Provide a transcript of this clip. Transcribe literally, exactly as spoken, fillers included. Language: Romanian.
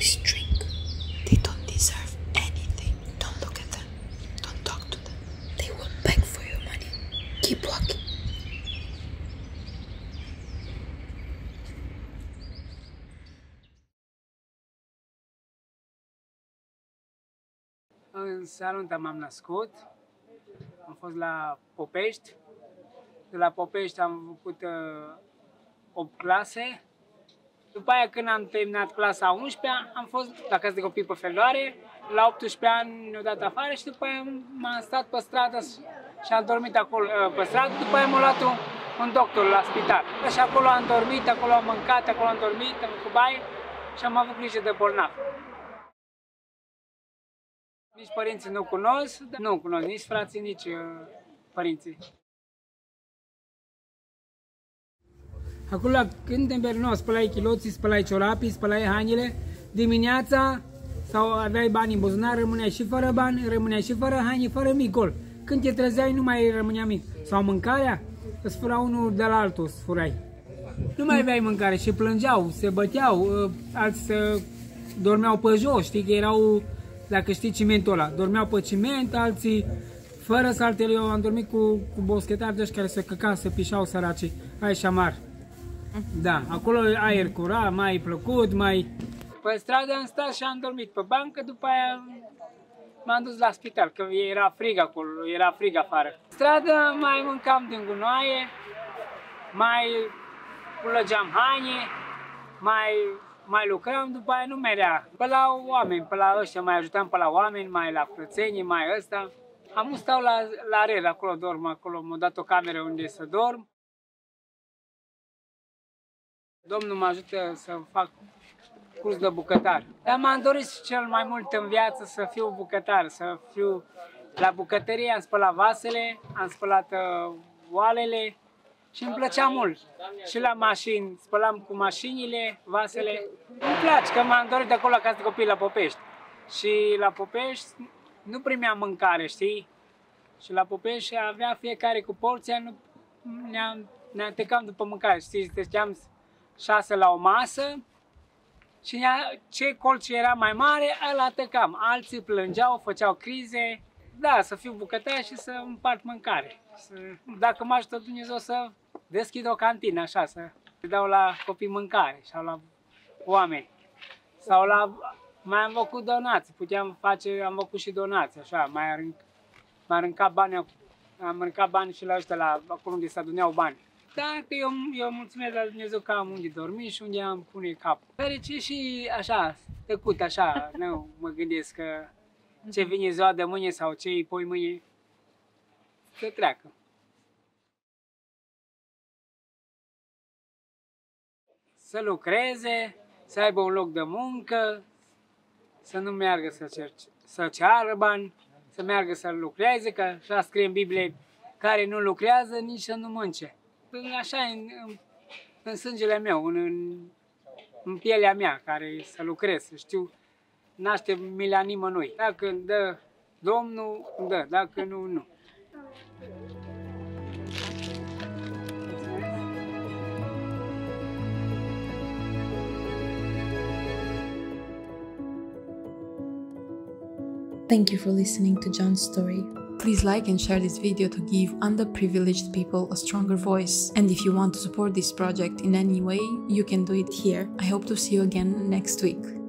always drink. They don't deserve anything. Don't look at them. Don't talk to them. They will beg for your money. Keep walking. În Salonta m-am născut. Am fost la Popești. De la Popești am făcut uh, opt clase. După aia, când am terminat clasa a unsprezecea, am fost la casă de copii pe Feloare. La optsprezece ani ne-au dat afară și după aia m-am stat pe stradă și am dormit acolo uh, pe stradă. După aia m-a luat un, un doctor la spital. Și acolo am dormit, acolo am mâncat, acolo am dormit, am făcut baie și am avut grijă de bolnav. Nici părinții nu cunosc, nu cunosc nici frații, nici uh, părinții. Acolo, când te îmbernau, spălai chiloții, spălai ciorapii, spălai hainele. Dimineața, sau aveai bani în buzunar, rămâneai și fără bani, rămâneai și fără haine, fără micol. Când te trezeai, nu mai rămânea mic. Sau mâncarea, îți fura unul de la altul, îți furai. Nu mai aveai mâncare și plângeau, se băteau, alții se dormeau pe jos, știi că erau... Dacă știi cimentul ăla, dormeau pe ciment, alții fără saltele. Eu am dormit cu, cu boschetari de care se căca, se pișau săracii. Ai și amar. Da, acolo aer curat, mai plăcut, mai... Pe stradă am stat și am dormit pe bancă, după aia m-am dus la spital, că era frig acolo, era frig afară. Pe stradă mai mâncam din gunoaie, mai culegeam haine, mai... Mai lucram, după aia nu merea. Pe la oameni, pe la ăștia, mai ajutam pe la oameni, mai la frățenii, mai ăsta. Am stau la, la rel, acolo dorm, acolo m-a dat o cameră unde să dorm. Domnul mă ajută să fac curs de bucătar. Dar m-am dorit cel mai mult în viață să fiu bucătar, să fiu la bucătărie, am spălat vasele, am spălat uh, oalele. Și îmi plăcea mult. Și la mașini, spălam cu mașinile, vasele. Îmi place, că m-am dorit de acolo la casă de copii, la Popești. Și la Popești nu primeam mâncare, știi? Și la Popești avea fiecare cu porția, nu ne atecam după mâncare, știi? Treceam șase la o masă și ce colț era mai mare, îl atecam. Alții plângeau, făceau crize. Da, să fiu bucătar și să împart mâncare. Dacă mă ajută Dumnezeu să deschid o cantină, așa, să dau la copii mâncare sau la oameni. Sau la... mai am făcut donații, puteam face, am făcut și donații, așa, mai arânc, mai arâncat bani, am arâncat bani și la ăștia, la acolo unde se aduneau bani. Dar eu, eu mulțumesc la Dumnezeu că am unde dormi și unde am pune capul. Ferece și așa, tăcut, așa, nu mă gândesc că ce vine ziua de mâine sau ce îi pui mâine, să treacă. Să lucreze, să aibă un loc de muncă, să nu meargă să, cerce, să ceară bani, să meargă să lucreze, că așa scrie în Biblie, care nu lucrează, nici să nu mânce. Așa în, în, în sângele meu, în, în pielea mea, care să lucrez, să știu. Naște mila nimănui. Dacă îmi dă Domnul, îmi dă. Dacă nu, nu. Thank you for listening to John's story. Please like and share this video to give underprivileged people a stronger voice. And if you want to support this project in any way, you can do it here. I hope to see you again next week.